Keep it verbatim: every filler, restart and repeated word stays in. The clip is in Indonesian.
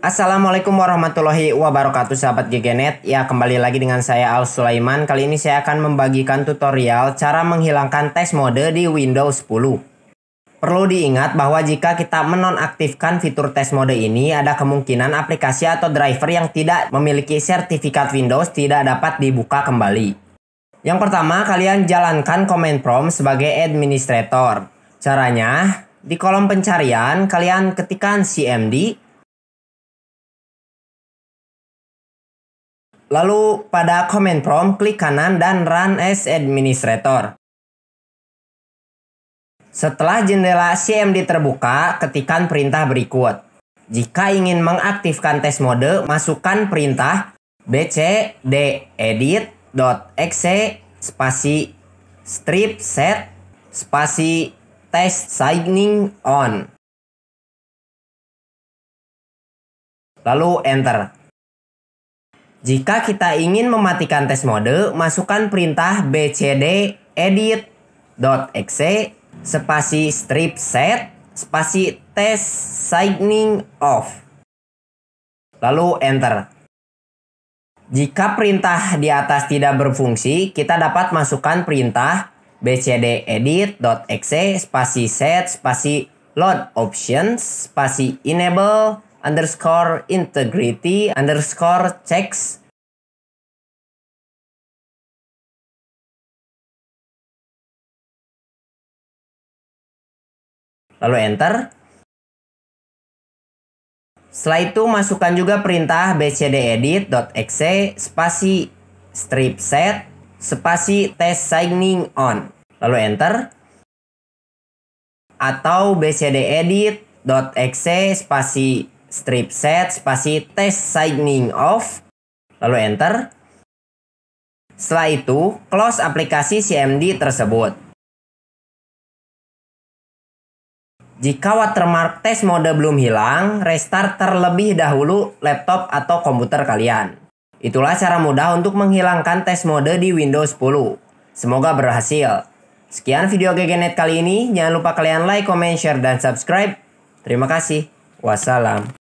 Assalamualaikum warahmatullahi wabarakatuh sahabat GGNet. Ya, kembali lagi dengan saya Al Sulaiman. Kali ini saya akan membagikan tutorial cara menghilangkan text mode di Windows sepuluh. Perlu diingat bahwa jika kita menonaktifkan fitur text mode ini, ada kemungkinan aplikasi atau driver yang tidak memiliki sertifikat Windows tidak dapat dibuka kembali. Yang pertama, kalian jalankan command prompt sebagai administrator. Caranya, di kolom pencarian kalian ketikkan C M D. Lalu pada command prompt klik kanan dan run as administrator. Setelah jendela C M D terbuka, ketikkan perintah berikut. Jika ingin mengaktifkan text mode, masukkan perintah B C D edit dot E X E spasi strip set spasi text signing on. Lalu enter. Jika kita ingin mematikan text mode, masukkan perintah B C D edit dot E X E spasi strip set spasi text signing off. Lalu enter. Jika perintah di atas tidak berfungsi, kita dapat masukkan perintah B C D edit dot E X E spasi set spasi load options spasi enable underscore integrity underscore checks. Lalu enter. Setelah itu masukkan juga perintah B C D edit dot E X E spasi strip set spasi test signing on. Lalu enter. Atau B C D edit dot E X E spasi strip set spasi test signing off. Lalu enter. Setelah itu close aplikasi C M D tersebut. Jika watermark text mode belum hilang, restart terlebih dahulu laptop atau komputer kalian. Itulah cara mudah untuk menghilangkan text mode di Windows sepuluh. Semoga berhasil. Sekian video GGNet kali ini. Jangan lupa kalian like, comment, share, dan subscribe. Terima kasih. Wassalam.